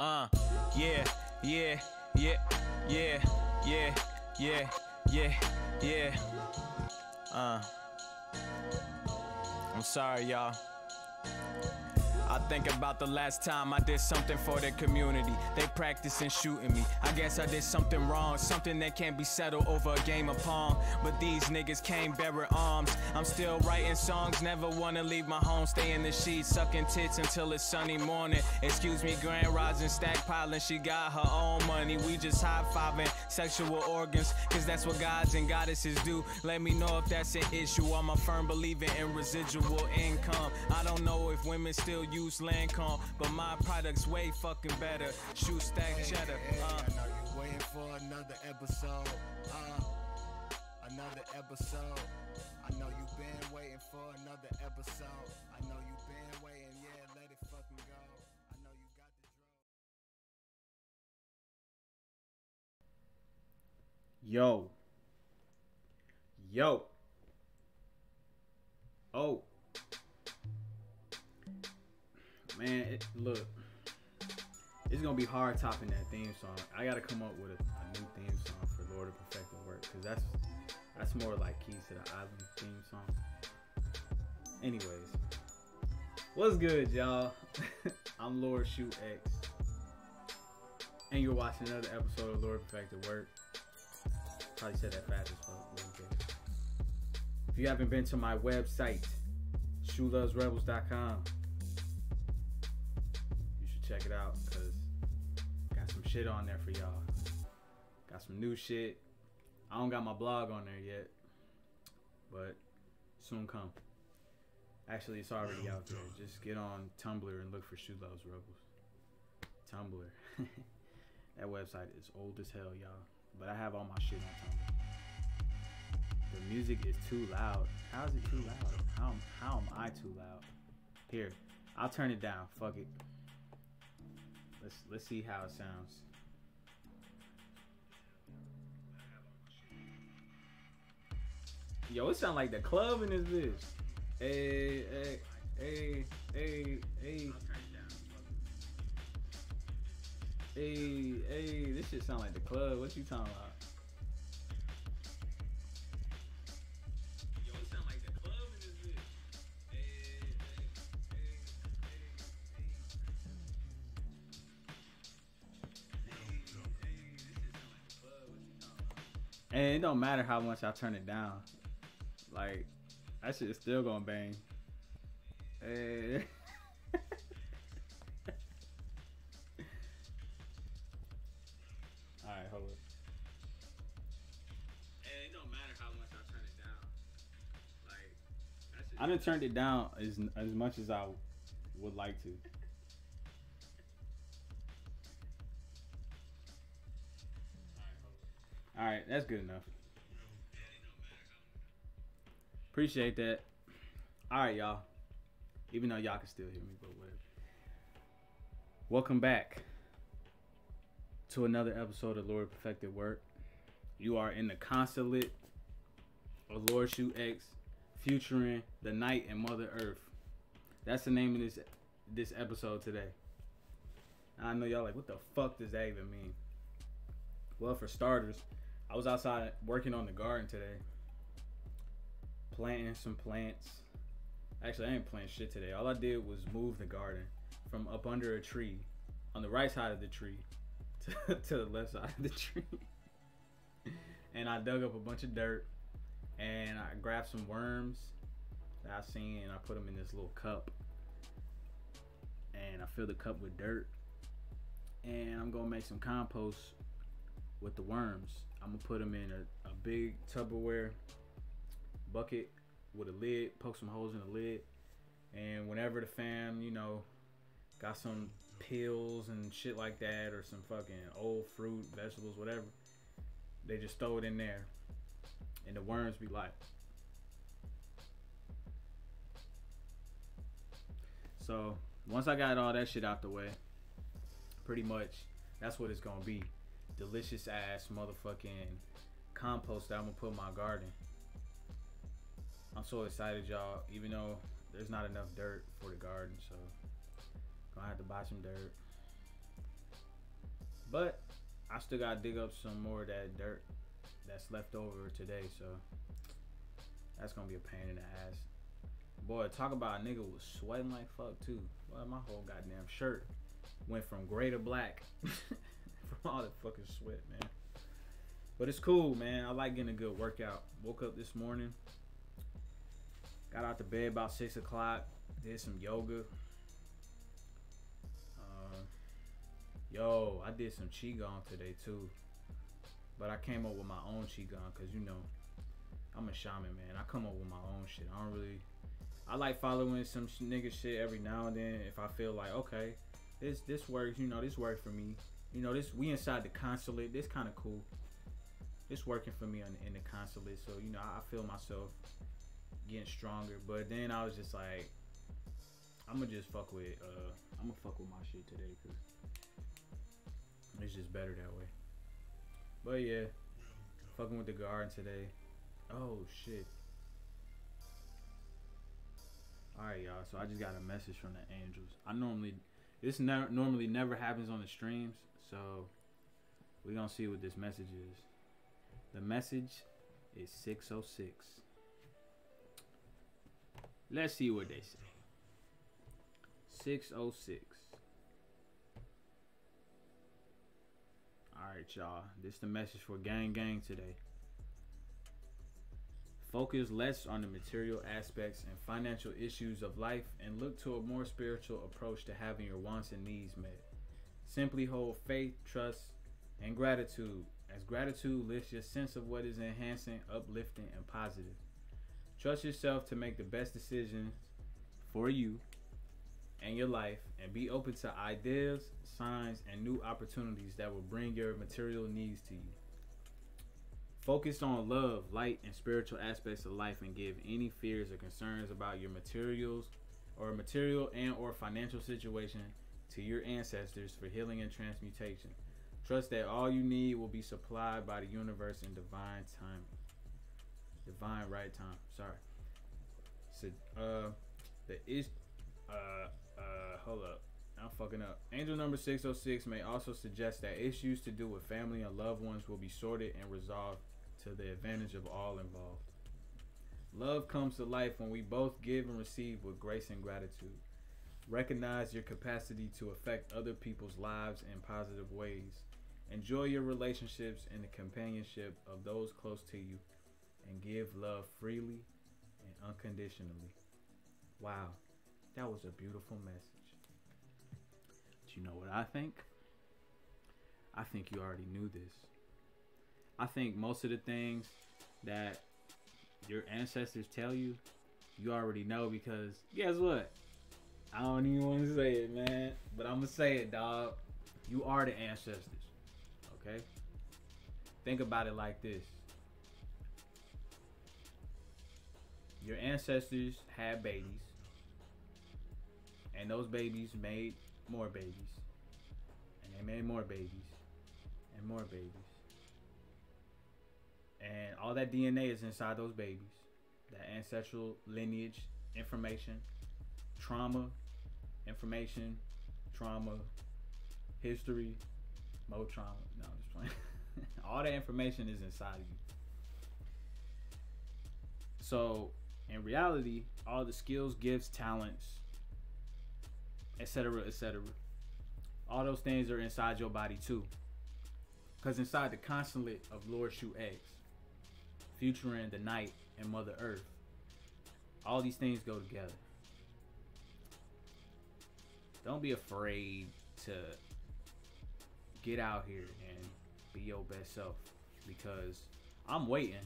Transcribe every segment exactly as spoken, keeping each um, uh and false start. Uh, yeah, yeah, yeah, yeah, yeah, yeah, yeah, yeah. Uh, I'm sorry, y'all. I think about the last time I did something for the community. They practicing shooting me. I guess I did something wrong, something that can't be settled over a game of Pong. But these niggas can't bear arms. I'm still writing songs, never wanna leave my home. Stay in the sheets, sucking tits until it's sunny morning. Excuse me, grand rising, stackpiling. She got her own money. We just high-fiving sexual organs, cause that's what gods and goddesses do. Let me know if that's an issue. I'm a firm believer in residual income. I don't know if women still use Lancome, but my product's way fucking better. Shoe stack hey, cheddar. Hey, uh. I know you're waiting for another episode. Uh, another episode. I know you've been waiting for another episode. I know you've been waiting. Yeah, let it fucking go. I know you got the drug. Yo. Yo. Oh. Man, it, look, it's gonna be hard topping that theme song. I gotta come up with a, a new theme song for Lord of Perfected Work, because that's that's more like Keys to the Island theme song. Anyways, what's good, y'all? I'm Lord Shu X, and you're watching another episode of Lord of Perfected Work. Probably said that fast as fuck. If you haven't been to my website, shu loves rebels dot com, check it out, because got some shit on there for y'all. Got some new shit. I don't got my blog on there yet, but soon come. Actually, it's already out there. Just get on Tumblr and look for Shu Loves Rebels. Tumblr. That website is old as hell, y'all. But I have all my shit on Tumblr. The music is too loud. How is it too loud? How, how am I too loud? Here, I'll turn it down. Fuck it. Let's, let's see how it sounds. Yo, it sound like the club in this bitch. Hey, hey, hey, hey, hey. Hey, hey, this shit sound like the club. What you talking about? And it don't matter how much I turn it down. Like, that shit is still gonna bang. Hey. Alright, hold up. And it don't matter how much I turn it down. Like, that shit. I done turned it down as, as much as I would like to. All right, that's good enough. Appreciate that. All right, y'all. Even though y'all can still hear me, but whatever. Welcome back to another episode of Lord of Perfected Work. You are in the Khonsulate of Lord Shu X, featuring The Knight and Mother Earth. That's the name of this this episode today. I know y'all like, what the fuck does that even mean? Well, for starters, I was outside working on the garden today, planting some plants. Actually, I ain't planting shit today. All I did was move the garden from up under a tree, on the right side of the tree, to, to the left side of the tree. And I dug up a bunch of dirt, and I grabbed some worms that I seen, and I put them in this little cup. And I filled the cup with dirt, and I'm gonna make some compost with the worms. I'm gonna put them in a, a big Tupperware bucket with a lid, poke some holes in the lid, and whenever the fam, you know, got some pills and shit like that, or some fucking old fruit, vegetables, whatever, they just throw it in there, and the worms be like. So once I got all that shit out the way, pretty much that's what it's gonna be. Delicious ass motherfucking compost that I'm gonna put in my garden. I'm so excited, y'all, even though there's not enough dirt for the garden, so gonna have to buy some dirt. But I still got to dig up some more of that dirt that's left over today. So that's going to be a pain in the ass. Boy, talk about a nigga was sweating like fuck too. Well, my whole goddamn shirt went from gray to black from all the fucking sweat, man. But it's cool, man. I like getting a good workout. Woke up this morning. Got out to bed about six o'clock. Did some yoga. Uh, yo, I did some Qigong today too. But I came up with my own Qigong because, you know, I'm a shaman, man. I come up with my own shit. I don't really... I like following some sh nigga shit every now and then if I feel like, okay, this this works, you know, this worked for me. You know, this we inside the consulate. This kind of cool. It's working for me in, in the consulate. So, you know, I, I feel myself getting stronger. But then I was just like, I'm going to just fuck with, uh, I'm going to fuck with my shit today because it's just better that way. But yeah, fucking with the garden today. Oh, shit. Alright, y'all, so I just got a message from the angels. I normally, this ne normally never happens on the streams, so we're going to see what this message is. The message is six oh six. Let's see what they say. six oh six. Alright, y'all, this is the message for Gang Gang today. Focus less on the material aspects and financial issues of life and look to a more spiritual approach to having your wants and needs met. Simply hold faith, trust, and gratitude, as gratitude lifts your sense of what is enhancing, uplifting, and positive. Trust yourself to make the best decisions for you and your life, and be open to ideas, signs, and new opportunities that will bring your material needs to you. Focus on love, light, and spiritual aspects of life, and give any fears or concerns about your materials or material and or financial situation to your ancestors for healing and transmutation. Trust that all you need will be supplied by the universe in divine time. Divine right time. Sorry. So, uh, the is, uh, uh, hold up. I'm fucking up. Angel number six oh six may also suggest that issues to do with family and loved ones will be sorted and resolved to the advantage of all involved. Love comes to life when we both give and receive with grace and gratitude. Recognize your capacity to affect other people's lives in positive ways. Enjoy your relationships and the companionship of those close to you, and give love freely and unconditionally. Wow, that was a beautiful message. You know what I think? I think you already knew this. I think most of the things that your ancestors tell you, you already know, because guess what? I don't even want to say it, man, but I'm gonna say it, dog. You are the ancestors. Okay? Think about it like this. Your ancestors had babies, and those babies made more babies, and they made more babies and more babies, and all that D N A is inside those babies, that ancestral lineage information, trauma information, trauma history, more trauma. No, I'm just playing. All that information is inside of you. So in reality, all the skills, gifts, talents, etc, et cetera. All those things are inside your body too. Because inside the consulate of Lord Shu X, featuring The Knight and Mother Earth, all these things go together. Don't be afraid to get out here and be your best self, because I'm waiting.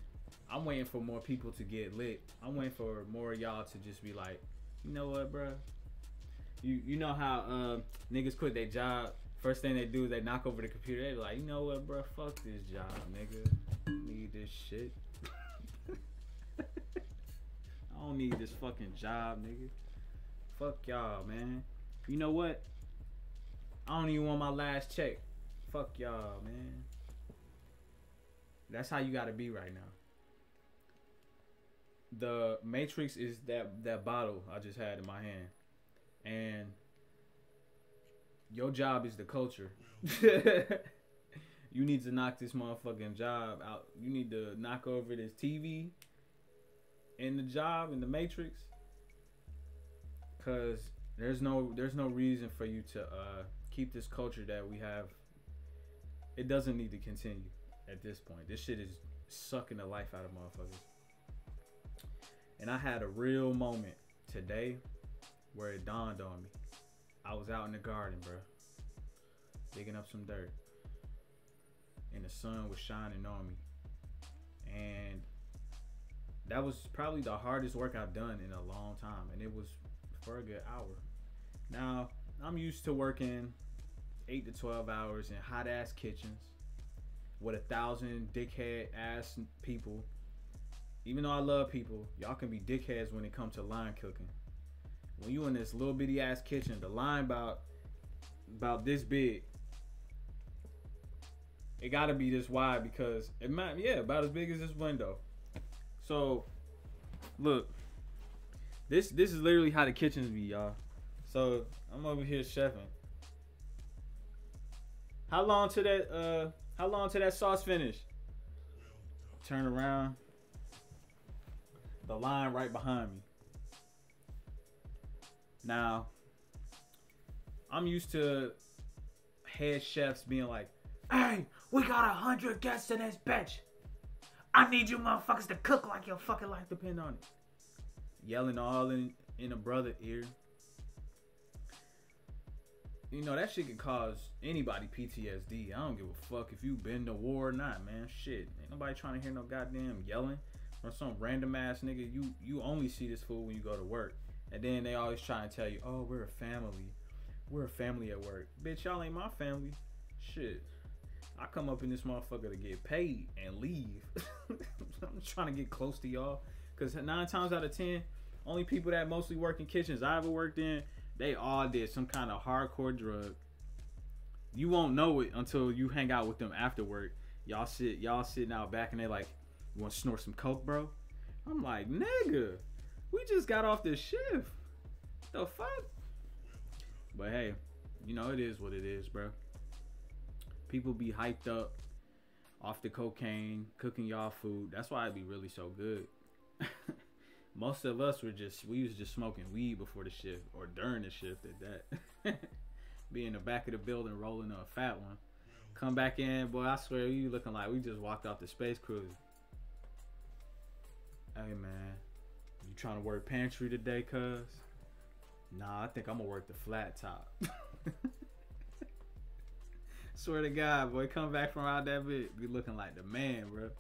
I'm waiting for more people to get lit. I'm waiting for more of y'all to just be like, you know what, bruh? You, you know how uh, niggas quit their job. First thing they do is they knock over the computer. They be like, you know what, bro? Fuck this job, nigga. I don't need this shit. I don't need this fucking job, nigga. Fuck y'all, man. You know what? I don't even want my last check. Fuck y'all, man. That's how you gotta be right now. The Matrix is that that bottle I just had in my hand. And your job is the culture. You need to knock this motherfucking job out. You need to knock over this T V and the job and the matrix. Cause there's no there's no reason for you to uh, keep this culture that we have. It doesn't need to continue at this point. This shit is sucking the life out of motherfuckers. And I had a real moment today where it dawned on me. I was out in the garden, bro, digging up some dirt, and the sun was shining on me, and that was probably the hardest work I've done in a long time, and it was for a good hour. Now, I'm used to working eight to twelve hours in hot ass kitchens with a thousand dickhead ass people. Even though I love people, y'all can be dickheads when it comes to line cooking. When you in this little bitty ass kitchen, the line about about this big, it gotta be this wide because it might, yeah, about as big as this window. So look, this this is literally how the kitchens be, y'all. So I'm over here chefing. How long to that uh how long to that sauce finish? Turn around, the line right behind me. Now, I'm used to head chefs being like, "Hey, we got a hundred guests in this bitch. I need you motherfuckers to cook like your fucking life depend on it." Yelling all in, in a brother ear. You know, that shit could cause anybody P T S D. I don't give a fuck if you been to war or not, man. Shit, ain't nobody trying to hear no goddamn yelling from some random ass nigga. You, you only see this fool when you go to work. And then they always try and tell you, "Oh, we're a family. We're a family at work." Bitch, y'all ain't my family. Shit. I come up in this motherfucker to get paid and leave. I'm trying to get close to y'all. Because nine times out of ten, only people that mostly work in kitchens I ever worked in, they all did some kind of hardcore drug. You won't know it until you hang out with them after work. Y'all sit, y'all sitting out back and they like, "You want to snort some coke, bro?" I'm like, "Nigga, we just got off this shift. The fuck?" But hey, you know, it is what it is, bro. People be hyped up off the cocaine, cooking y'all food. That's why it be really so good. Most of us were just, we was just smoking weed before the shift or during the shift at that. Be in the back of the building rolling a fat one. Come back in, boy, I swear you looking like we just walked off the space cruiser. Hey, man. "You trying to work pantry today, cuz?" "Nah, I think I'm gonna work the flat top." Swear to God, boy, come back from out that bit, be looking like the man, bro.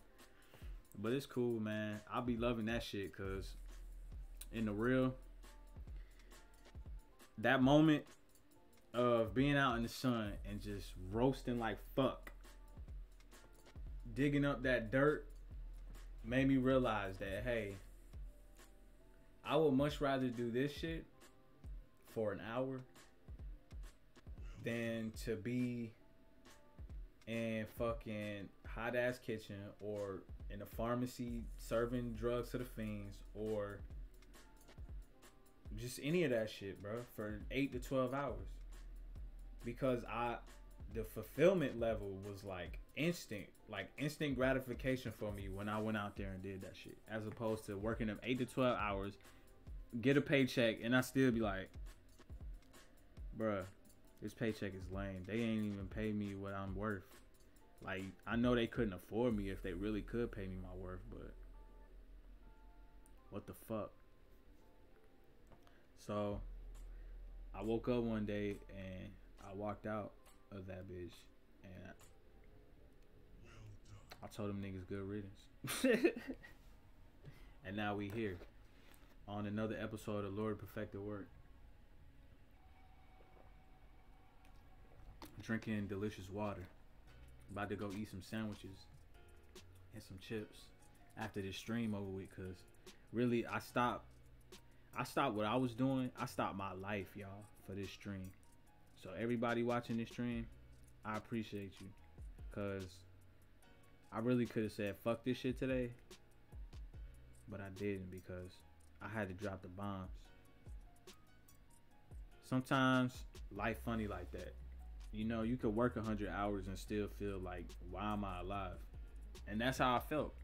But it's cool, man. I'll be loving that shit, cuz in the real, that moment of being out in the sun and just roasting like fuck, digging up that dirt, made me realize that, hey, I would much rather do this shit for an hour than to be in fucking hot ass kitchen or in a pharmacy serving drugs to the fiends or just any of that shit, bro, for eight to twelve hours. Because I, the fulfillment level was like instant, like instant gratification for me when I went out there and did that shit, as opposed to working them eight to twelve hours, get a paycheck, and I still be like, "Bruh, this paycheck is lame. They ain't even pay me what I'm worth." Like, I know they couldn't afford me if they really could pay me my worth, but what the fuck? So I woke up one day and I walked out of that bitch and I told them niggas good riddance. And now we here on another episode of Lord of Perfected Work, drinking delicious water. About to go eat some sandwiches and some chips after this stream over with, cause really I stopped I stopped what I was doing. I stopped my life, y'all, for this stream. So everybody watching this stream, I appreciate you, cause I really could have said fuck this shit today, but I didn't, because I had to drop the bombs. Sometimes life funny like that. You know, you could work a hundred hours and still feel like, why am I alive? And that's how I felt.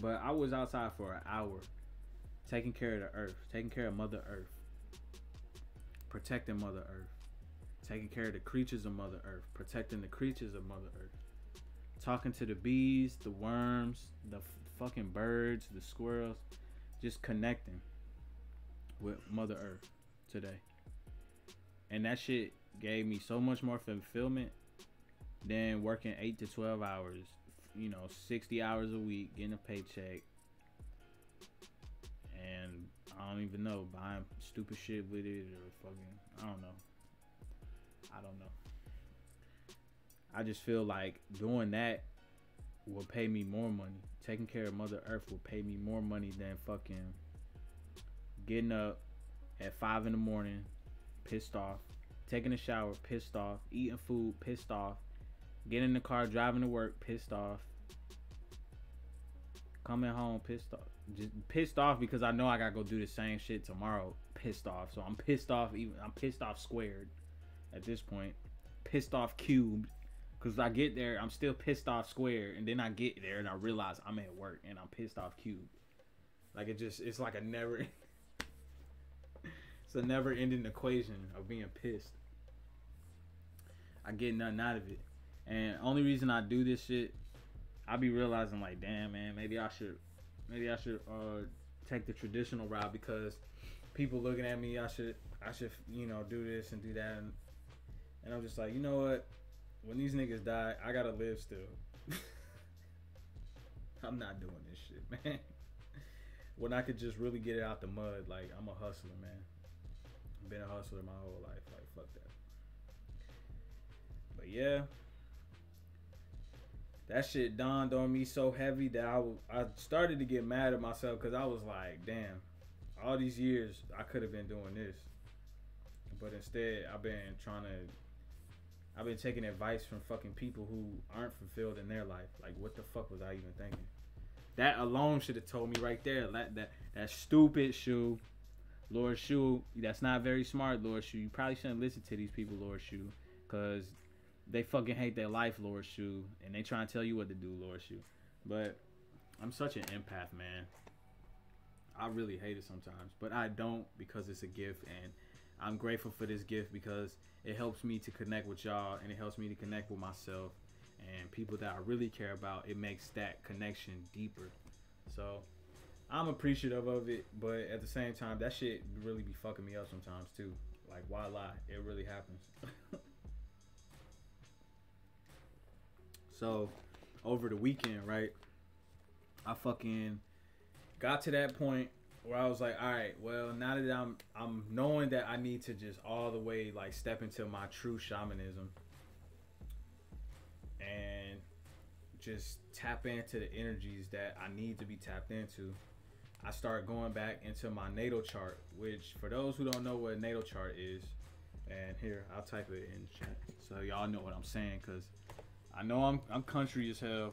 But I was outside for an hour, taking care of the earth, taking care of Mother Earth, protecting Mother Earth, taking care of the creatures of Mother Earth, protecting the creatures of Mother Earth, talking to the bees, the worms, the f fucking birds, the squirrels, just connecting with Mother Earth today. And that shit gave me so much more fulfillment than working eight to twelve hours, you know, sixty hours a week, getting a paycheck, and I don't even know, buying stupid shit with it or fucking, I don't know. I don't know. I just feel like doing that will pay me more money. Taking care of Mother Earth will pay me more money than fucking getting up at five in the morning, pissed off, taking a shower, pissed off, eating food, pissed off, getting in the car, driving to work, pissed off, coming home, pissed off. Just pissed off because I know I gotta go do the same shit tomorrow, pissed off. So I'm pissed off, even I'm pissed off squared at this point, pissed off cubed, because I get there, I'm still pissed off squared, and then I get there and I realize I'm at work and I'm pissed off cubed. Like it just, it's like a never it's a never ending equation of being pissed. I get nothing out of it. And only reason I do this shit, I be realizing like, damn man, maybe I should maybe I should uh take the traditional route, because people looking at me, I should I should you know, do this and do that, and and I'm just like, you know what? When these niggas die, I gotta live still. I'm not doing this shit, man. When I could just really get it out the mud, like, I'm a hustler, man. I've been a hustler my whole life, like, fuck that. But yeah, that shit dawned on me so heavy that I, I started to get mad at myself, because I was like, damn, all these years I could have been doing this. But instead, I've been trying to, I've been taking advice from fucking people who aren't fulfilled in their life. Like, what the fuck was I even thinking? That alone should have told me right there. That, that, that stupid Shu. Lord Shu, that's not very smart, Lord Shu. You probably shouldn't listen to these people, Lord Shu. Because they fucking hate their life, Lord Shu. And they trying to tell you what to do, Lord Shu. But I'm such an empath, man. I really hate it sometimes. But I don't, because it's a gift. And I'm grateful for this gift, because it helps me to connect with y'all, and it helps me to connect with myself and people that I really care about. It makes that connection deeper. So I'm appreciative of it, but at the same time, that shit really be fucking me up sometimes too. Like, why lie? It really happens. So over the weekend, right, I fucking got to that point where I was like, all right, well, now that I'm I'm knowing that I need to just all the way like step into my true shamanism and just tap into the energies that I need to be tapped into, I start going back into my natal chart, which for those who don't know what a natal chart is, and here, I'll type it in the chat so y'all know what I'm saying, because I know I'm, I'm country as hell.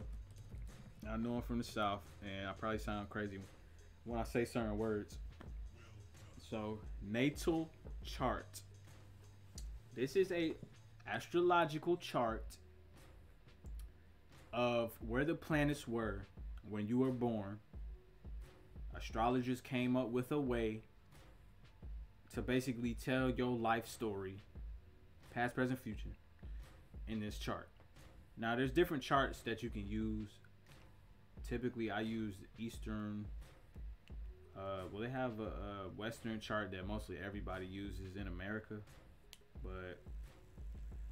I know I'm from the South, and I probably sound crazy when I say certain words. So natal chart, this is a astrological chart of where the planets were when you were born. Astrologers came up with a way to basically tell your life story, past, present, future, in this chart. Now there's different charts that you can use. Typically I use Eastern. Uh, well, they have a, a Western chart that mostly everybody uses in America, but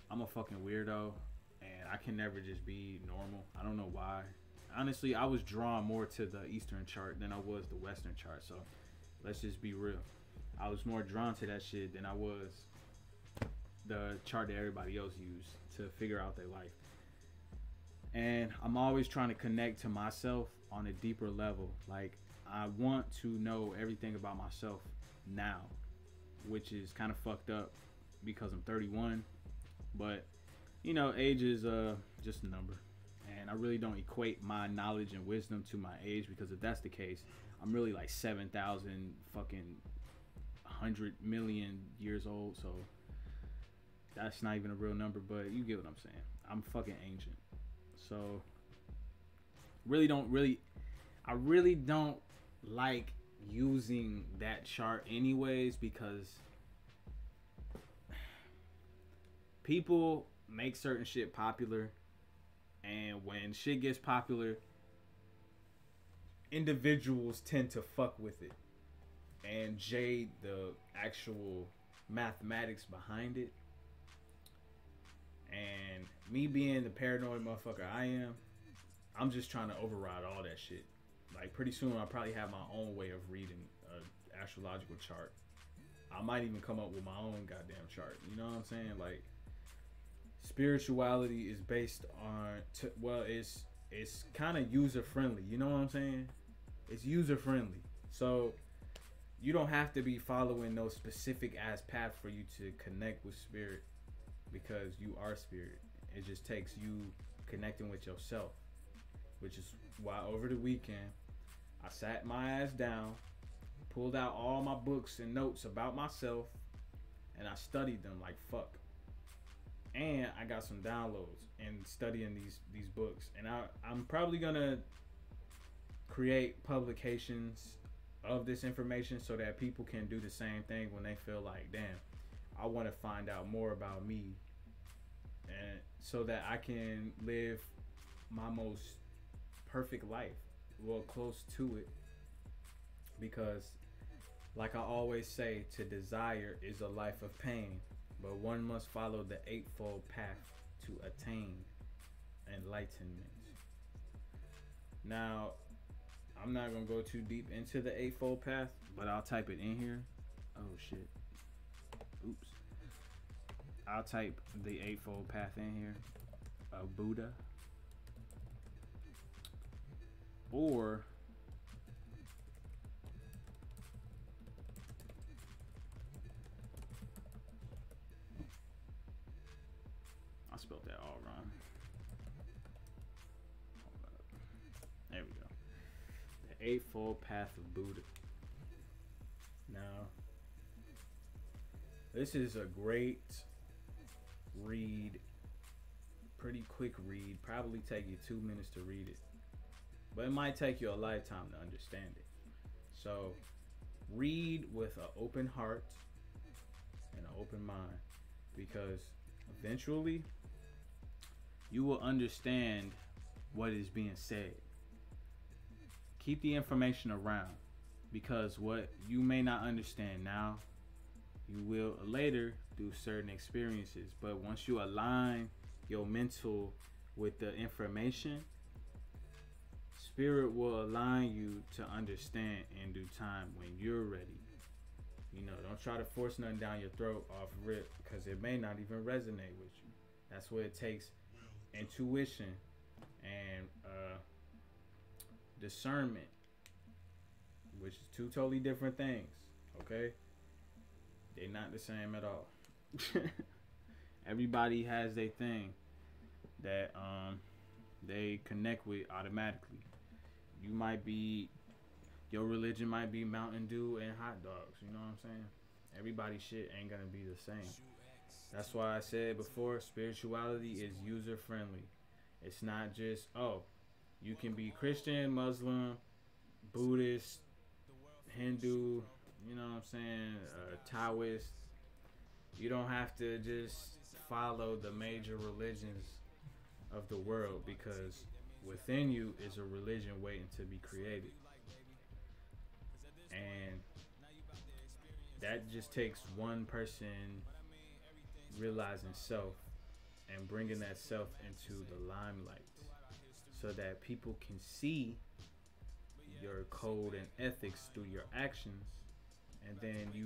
I'm a fucking weirdo, and I can never just be normal. I don't know why. Honestly, I was drawn more to the Eastern chart than I was the Western chart, so let's just be real. I was more drawn to that shit than I was the chart that everybody else used to figure out their life. And I'm always trying to connect to myself on a deeper level. Like, I want to know everything about myself now, which is kind of fucked up because I'm thirty-one, but you know, age is uh, just a number, and I really don't equate my knowledge and wisdom to my age, because if that's the case, I'm really like seven thousand fucking one hundred million years old. So that's not even a real number, but you get what I'm saying. I'm fucking ancient. So really don't really I really don't like using that chart anyways, because people make certain shit popular, and when shit gets popular, individuals tend to fuck with it and jade the actual mathematics behind it. And me being the paranoid motherfucker I am, I'm just trying to override all that shit. Like, pretty soon I'll probably have my own way of reading an astrological chart. I might even come up with my own goddamn chart. You know what I'm saying? Like, spirituality is based on t well, it's it's kind of user friendly. You know what I'm saying? It's user friendly, so you don't have to be following no specific ass path for you to connect with spirit, because you are spirit. It just takes you connecting with yourself, which is why over the weekend I sat my ass down, pulled out all my books and notes about myself, and I studied them like fuck. And I got some downloads and studying these these books, and I, I'm probably gonna create publications of this information so that people can do the same thing when they feel like, damn, I want to find out more about me, and so that I can live my most perfect life, well, close to it. Because like I always say, to desire is a life of pain, but one must follow the eightfold path to attain enlightenment. Now, I'm not gonna go too deep into the eightfold path, but I'll type it in here. Oh shit. Oops. I'll type the eightfold path in here. Uh, Buddha. Or I spelled that all wrong. Hold up. There we go. The Eightfold Path of Buddha. Now, this is a great read, pretty quick read. Probably take you two minutes to read it, but it might take you a lifetime to understand it. So read with an open heart and an open mind, because eventually you will understand what is being said. Keep the information around, because what you may not understand now, you will later through certain experiences. But once you align your mental with the information, spirit will align you to understand in due time when you're ready. You know, don't try to force nothing down your throat off rip, because it may not even resonate with you. That's where it takes intuition and uh, discernment, which is two totally different things, okay? They're not the same at all. Everybody has their thing that um, they connect with automatically. You might be... your religion might be Mountain Dew and hot dogs. You know what I'm saying? Everybody's shit ain't gonna be the same. That's why I said before, spirituality is user friendly. It's not just, oh, you can be Christian, Muslim, Buddhist, Hindu, you know what I'm saying, uh, Taoist. You don't have to just follow the major religions of the world, because within you is a religion waiting to be created. And that just takes one person realizing self and bringing that self into the limelight, so that people can see your code and ethics through your actions. And then you,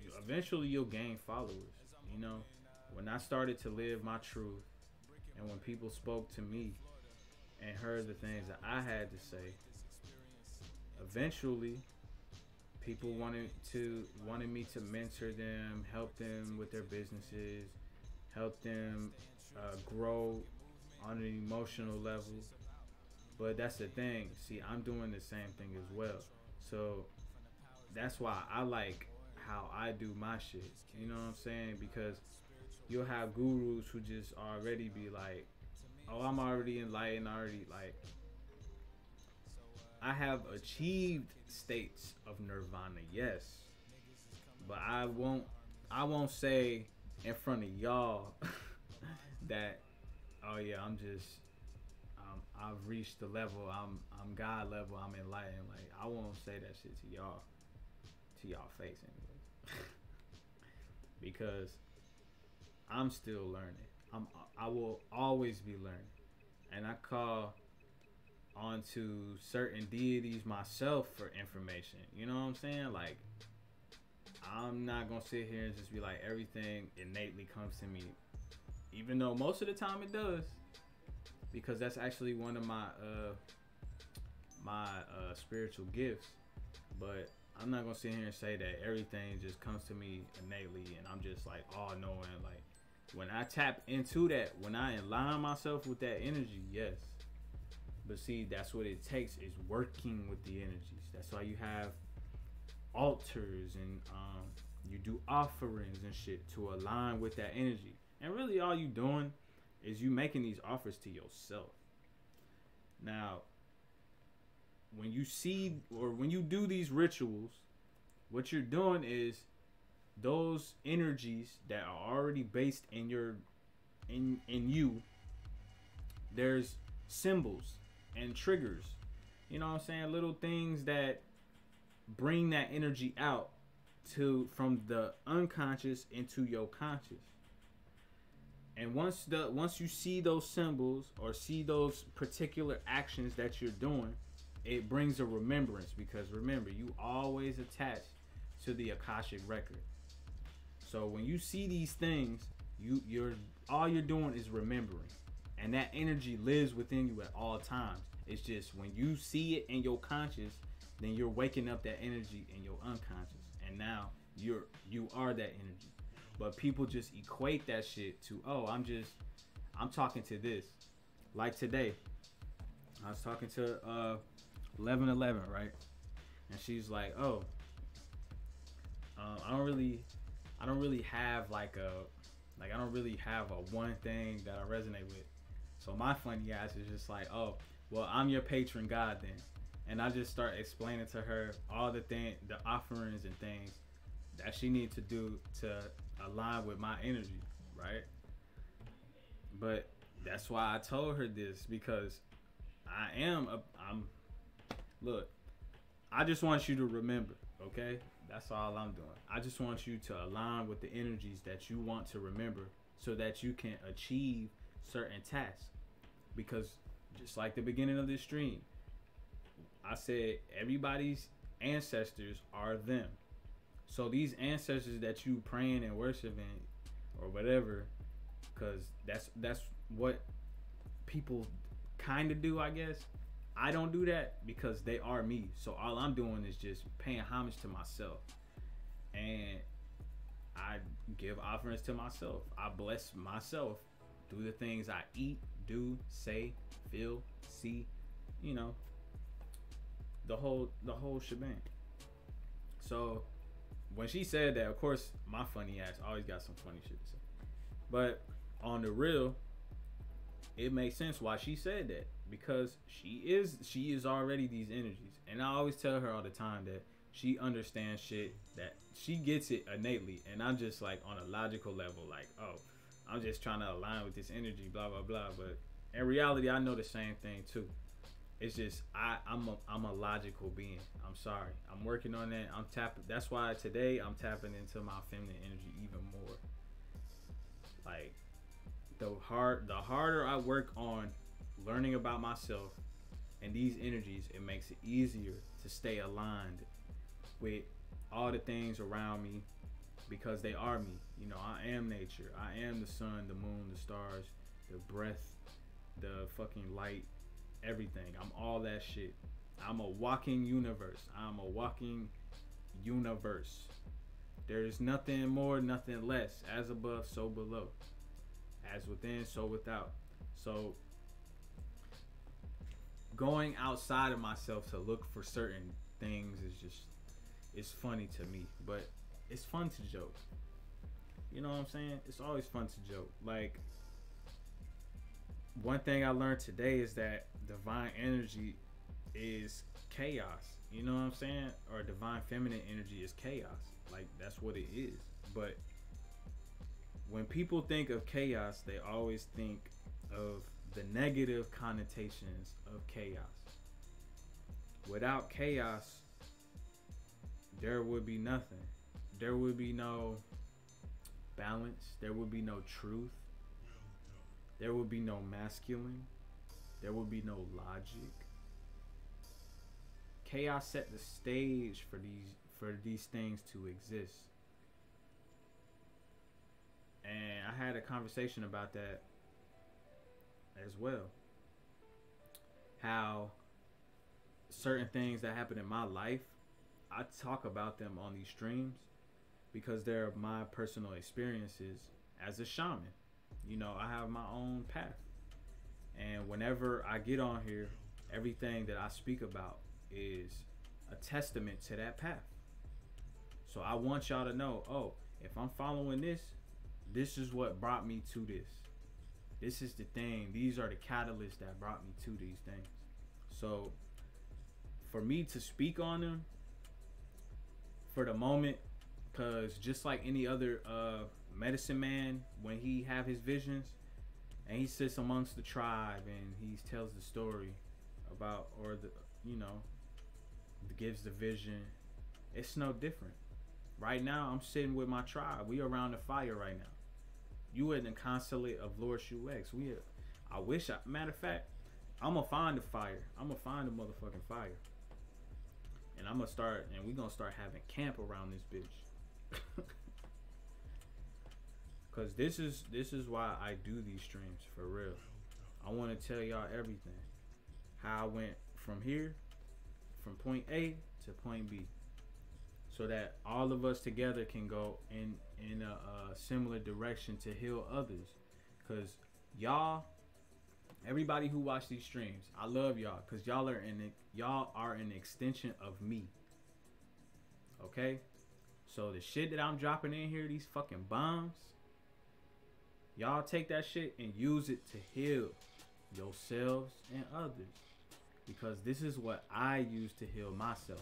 you eventually you'll gain followers. You know, when I started to live my truth, and when people spoke to me and heard the things that I had to say, eventually people wanted to wanted me to mentor them, help them with their businesses, help them uh, grow on an emotional level. But that's the thing, see, I'm doing the same thing as well, so that's why I like how I do my shit. You know what I'm saying? Because you'll have gurus who just already be like, oh, I'm already enlightened, already like I have achieved states of nirvana, yes, but I won't I won't say in front of y'all that, oh yeah, I'm just um, I've reached the level, I'm I'm God level, I'm enlightened. Like, I won't say that shit to y'all to y'all face anyway. Because I'm still learning. I'm I will always be learning. And I call onto certain deities myself for information. You know what I'm saying? Like, I'm not gonna sit here and just be like everything innately comes to me, even though most of the time it does, because that's actually one of my uh my uh spiritual gifts. But I'm not gonna sit here and say that everything just comes to me innately and I'm just like all knowing. Like, when I tap into that, when I align myself with that energy, yes. But see, that's what it takes, is working with the energies. That's why you have altars and um, you do offerings and shit to align with that energy. And really all you doing is you making these offers to yourself. Now, when you see or when you do these rituals, what you're doing is those energies that are already based in your in in you, there's symbols and triggers, you know what I'm saying, little things that bring that energy out to from the unconscious into your conscious. And once the once you see those symbols or see those particular actions that you're doing, it brings a remembrance, because remember, you always attach to the Akashic record. So when you see these things, you you're all you're doing is remembering, and that energy lives within you at all times. It's just when you see it in your conscious, then you're waking up that energy in your unconscious, and now you're you are that energy. But people just equate that shit to, oh, I'm just I'm talking to this. Like today, I was talking to uh eleven eleven, right? And she's like, oh, um, I don't really I don't really have like a like I don't really have a one thing that I resonate with. So my funny ass is just like, oh, well, I'm your patron god then. And I just start explaining to her all the thing, the offerings and things that she needs to do to align with my energy, right? But that's why I told her this, because I am, a, I'm, look, I just want you to remember, okay? That's all I'm doing. I just want you to align with the energies that you want to remember so that you can achieve certain tasks. Because just like the beginning of this stream, I said everybody's ancestors are them. So these ancestors that you praying and worshiping or whatever, because that's that's what people kind of do, I guess. I don't do that because they are me. So all I'm doing is just paying homage to myself. And I give offerings to myself. I bless myself through the things I eat, do, say, feel, see, you know, the whole the whole shebang. So when she said that, of course my funny ass always got some funny shit to say, but on the real, it makes sense why she said that, because she is she is already these energies. And I always tell her all the time that she understands shit, that she gets it innately, and I'm just like on a logical level, like, oh, I'm just trying to align with this energy, blah blah blah. But in reality, I know the same thing too. It's just I, I'm a I'm a logical being. I'm sorry. I'm working on that. I'm tapping. That's why today I'm tapping into my feminine energy even more. Like the hard the harder I work on learning about myself and these energies, it makes it easier to stay aligned with all the things around me, because they are me. You know, I am nature. I am the sun, the moon, the stars, the breath, the fucking light. Everything. I'm all that shit. I'm a walking universe. I'm a walking universe. There's nothing more, nothing less. As above, so below. As within, so without. So going outside of myself to look for certain things is just, it's funny to me, but it's fun to joke. You know what I'm saying? It's always fun to joke. Like, one thing I learned today is that divine energy is chaos. You know what I'm saying? Or divine feminine energy is chaos. Like, that's what it is. But when people think of chaos, they always think of the negative connotations of chaos. Without chaos, there would be nothing. There would be no balance. There would be no truth. There would be no masculine. There would be no logic. Chaos set the stage for these for these things to exist. And I had a conversation about that as well. How certain things that happen in my life, I talk about them on these streams because they're my personal experiences as a shaman. You know, I have my own path. And whenever I get on here, everything that I speak about is a testament to that path. So I want y'all to know, oh, if I'm following this, this is what brought me to this. This is the thing. These are the catalysts that brought me to these things. So for me to speak on them for the moment, because just like any other uh, medicine man, when he have his visions and he sits amongst the tribe and he tells the story about, or the, you know, gives the vision, it's no different. Right now, I'm sitting with my tribe. We around the fire right now. You in the Khonsulate of Lord Shu X. We, are, I wish, I, matter of fact, I'm gonna find the fire. I'm gonna find the motherfucking fire. And I'm gonna start, and we're gonna start having camp around this bitch. Cause this is this is why I do these streams, for real. I wanna tell y'all everything. How I went from here, from point A to point B. So that all of us together can go in, in a, a similar direction to heal others. Cause y'all, everybody who watch these streams, I love y'all, cause y'all are in y'all are an extension of me. Okay, so the shit that I'm dropping in here, these fucking bombs, y'all take that shit and use it to heal yourselves and others, because this is what I use to heal myself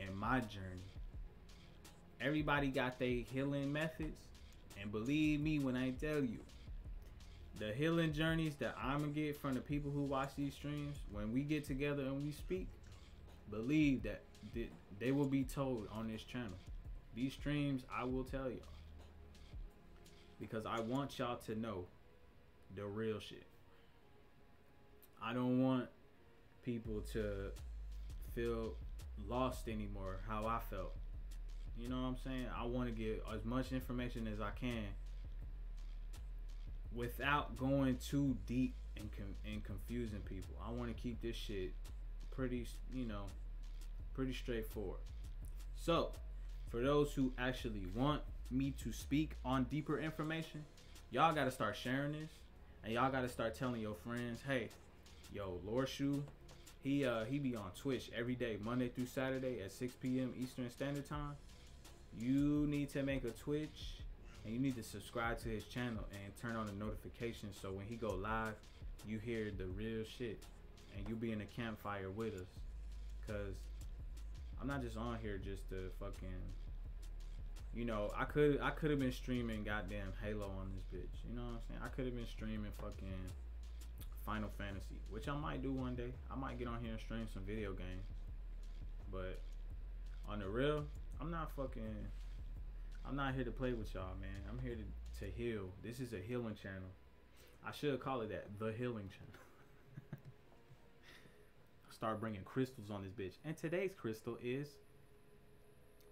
and my journey. Everybody got their healing methods, and believe me when I tell you, the healing journeys that I'm gonna get from the people who watch these streams, when we get together and we speak, believe that they will be told on this channel. These streams, I will tell y'all, because I want y'all to know the real shit. I don't want people to feel lost anymore, how I felt. You know what I'm saying? I want to give as much information as I can, without going too deep and, com and confusing people. I want to keep this shit pretty, you know, pretty straightforward. So, for those who actually want me to speak on deeper information, y'all got to start sharing this. And y'all got to start telling your friends, hey, yo, Lord Shu, he, uh, he be on Twitch every day, Monday through Saturday at six P M Eastern Standard Time. You need to make a Twitch, and you need to subscribe to his channel and turn on the notifications, so when he go live, you hear the real shit and you be in a campfire with us. Cause I'm not just on here just to fucking, you know, I could I could have been streaming goddamn Halo on this bitch. You know what I'm saying? I could have been streaming fucking Final Fantasy, which I might do one day. I might get on here and stream some video games. But on the real, I'm not fucking. I'm not here to play with y'all, man. I'm here to, to heal. This is a healing channel. I should call it that, the healing channel. Start bringing crystals on this bitch. And today's crystal is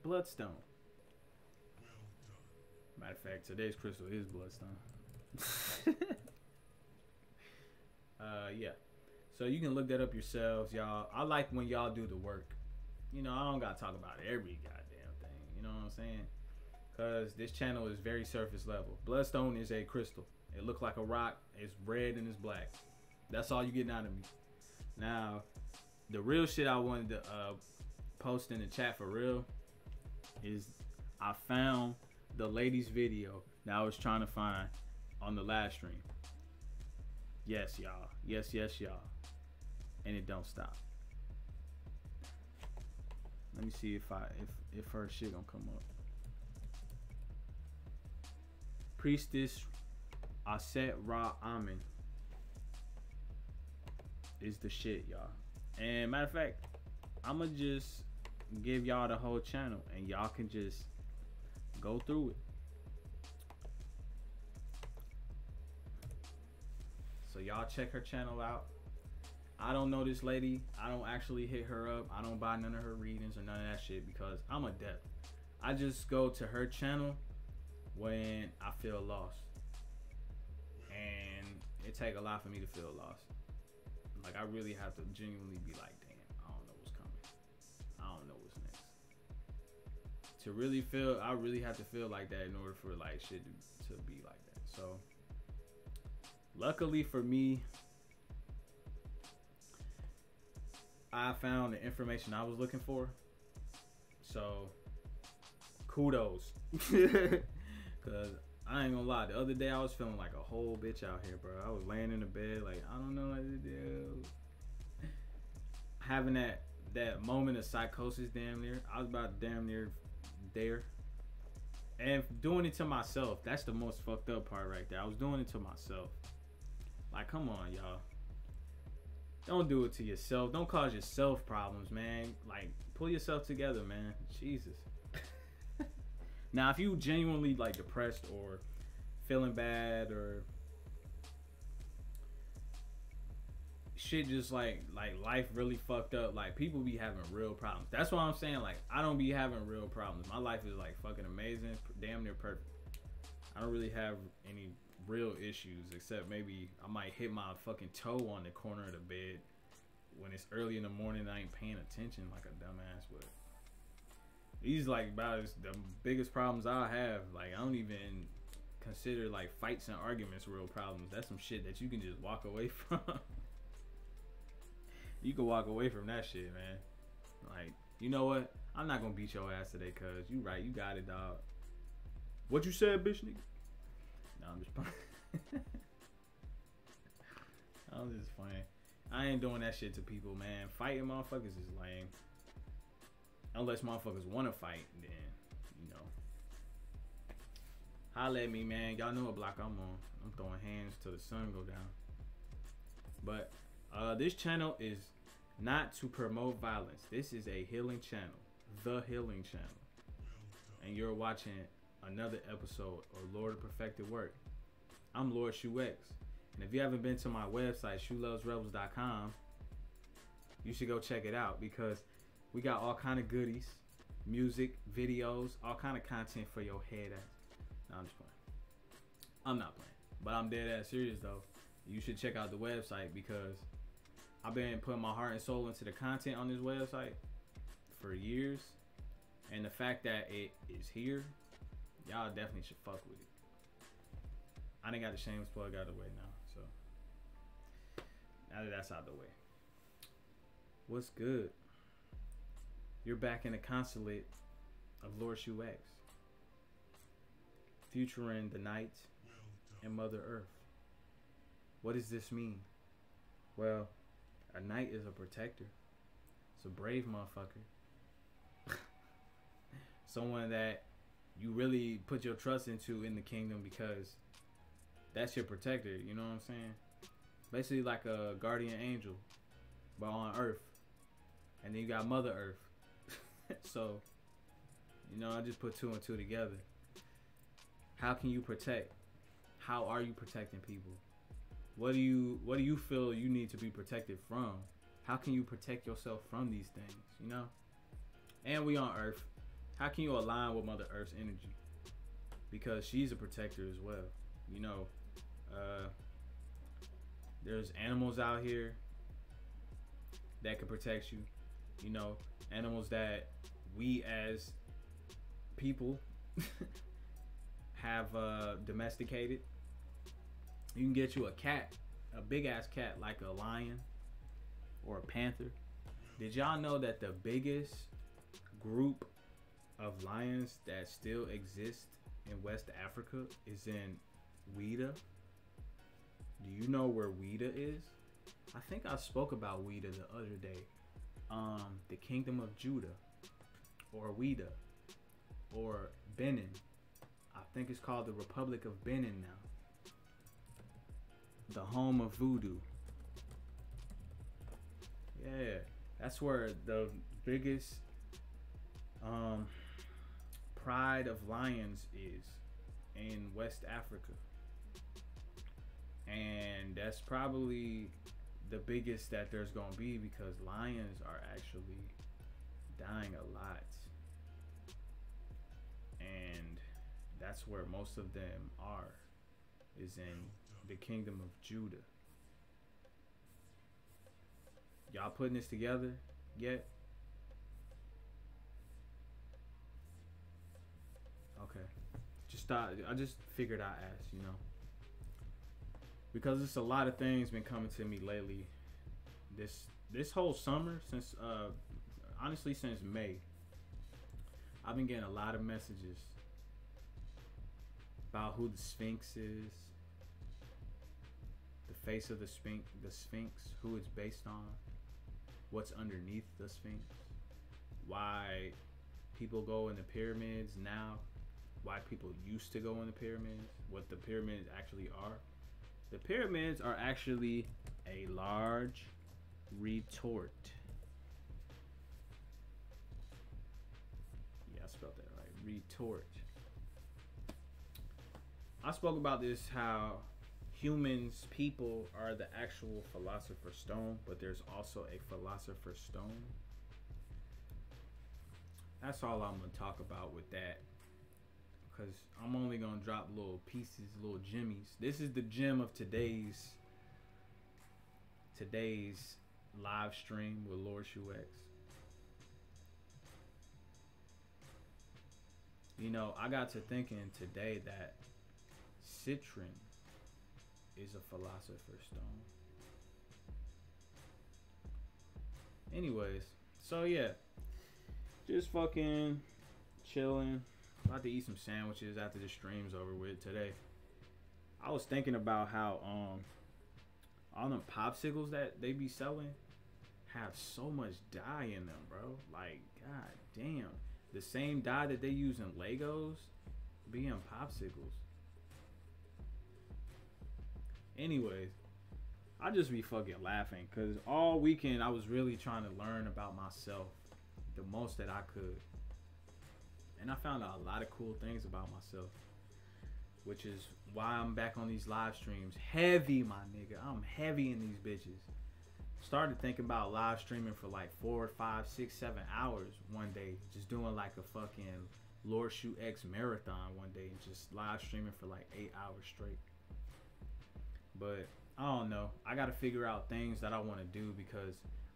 bloodstone. Matter of fact, today's crystal is bloodstone. uh, yeah. So you can look that up yourselves, y'all. I like when y'all do the work. You know, I don't got to talk about every goddamn thing. You know what I'm saying? Because this channel is very surface level. Bloodstone is a crystal. It looks like a rock. It's red and it's black. That's all you getting out of me. Now, the real shit I wanted to uh, post in the chat for real is I found the ladies video that I was trying to find on the live stream. Yes, y'all. Yes, yes, y'all. And it don't stop. Let me see if I if if her shit gonna come up. Priestess Aset Ra Amen is the shit, y'all. And matter of fact, I'ma just give y'all the whole channel and y'all can just go through it. So y'all check her channel out. I don't know this lady. I don't actually hit her up. I don't buy none of her readings or none of that shit because I'm a depth. I just go to her channel when I feel lost. And it take a lot for me to feel lost. Like I really have to genuinely be like, damn, I don't know what's coming. I don't know what's next. To really feel, I really have to feel like that in order for like shit to, to be like that. So luckily for me, I found the information I was looking for. So kudos. Cause I ain't gonna lie, the other day I was feeling like a whole bitch out here, bro. I was laying in the bed like I don't know what to do. Having that that moment of psychosis damn near. I was about damn near there. And doing it to myself, that's the most fucked up part right there. I was doing it to myself. Like, come on, y'all. Don't do it to yourself. Don't cause yourself problems, man. Like, pull yourself together, man. Jesus. Now, if you genuinely, like, depressed or feeling bad or shit just, like, like life really fucked up, like, people be having real problems. That's why I'm saying, like, I don't be having real problems. My life is, like, fucking amazing, damn near perfect. I don't really have any real issues except maybe I might hit my fucking toe on the corner of the bed when it's early in the morning and I ain't paying attention like a dumbass would. These like about the biggest problems I have. Like I don't even consider like fights and arguments real problems. That's some shit that you can just walk away from. You can walk away from that shit, man. Like, you know what? I'm not gonna beat your ass today, cuz you right, you got it, dog. What you said, bitch nigga? No, I'm just playing. I'm just playing. I ain't doing that shit to people, man. Fighting motherfuckers is lame. Unless motherfuckers want to fight, then, you know. Holla at me, man. Y'all know what block I'm on. I'm throwing hands till the sun go down. But uh, this channel is not to promote violence. This is a healing channel. The healing channel. And you're watching another episode of Lord of Perfected Work. I'm Lord Shu X. And if you haven't been to my website, shu loves rebels dot com, you should go check it out because we got all kind of goodies, music, videos, all kind of content for your head ass. No, I'm just playing. I'm not playing, but I'm dead ass serious though. You should check out the website because I've been putting my heart and soul into the content on this website for years, and the fact that it is here, y'all definitely should fuck with it. I done got the shameless plug out of the way now, so now that that's out of the way, what's good? You're back in the Khonsulate of Lord Shu X, featuring The Knight and Mother Earth. What does this mean? Well, a knight is a protector. It's a brave motherfucker. Someone that you really put your trust into in the kingdom because that's your protector, you know what I'm saying? Basically like a guardian angel, but on Earth. And then you got Mother Earth. So, you know, I just put two and two together. How can you protect? How are you protecting people? What do you what do you feel you need to be protected from? How can you protect yourself from these things, you know? And we on Earth. How can you align with Mother Earth's energy? Because she's a protector as well. You know, uh, there's animals out here that can protect you. You know, animals that we as people have uh, domesticated. You can get you a cat, a big ass cat like a lion or a panther. Did y'all know that the biggest group of lions that still exist in West Africa is in Ouidah. Do you know where Ouidah is? I think I spoke about Ouidah the other day. Um, the Kingdom of Judah, or Ouidah, or Benin. I think it's called the Republic of Benin now. The home of voodoo. Yeah, that's where the biggest um, pride of lions is, in West Africa. And that's probably the biggest that there's gonna be, because lions are actually dying a lot. And that's where most of them are, is in the Kingdom of Judah. Y'all putting this together yet? Okay. Just thought, I just figured I'd ask, you know. Because it's a lot of things been coming to me lately. This this whole summer, since uh honestly since May, I've been getting a lot of messages about who the Sphinx is, the face of the Sphinx, the Sphinx, who it's based on, what's underneath the Sphinx, why people go in the pyramids now, why people used to go in the pyramids, what the pyramids actually are. The pyramids are actually a large retort. Yeah, I spelled that right. Retort. I spoke about this, how humans, people, are the actual philosopher's stone, but there's also a philosopher's stone. That's all I'm going to talk about with that. Because I'm only going to drop little pieces, little jimmies. This is the gem of today's today's live stream with Lord Shu X. You know, I got to thinking today that citron is a philosopher's stone. Anyways, so yeah, just fucking chilling. About to eat some sandwiches after the stream's over with today. I was thinking about how um all them popsicles that they be selling have so much dye in them, bro. Like, god damn. The same dye that they use in Legos be in popsicles. Anyways, I just be fucking laughing, because all weekend I was really trying to learn about myself the most that I could. And I found out a lot of cool things about myself, which is why I'm back on these live streams. Heavy, my nigga. I'm heavy in these bitches. Started thinking about live streaming for like four, five, six, seven hours one day. Just doing like a fucking Lord Shu X marathon one day. And just live streaming for like eight hours straight. But I don't know. I got to figure out things that I want to do, because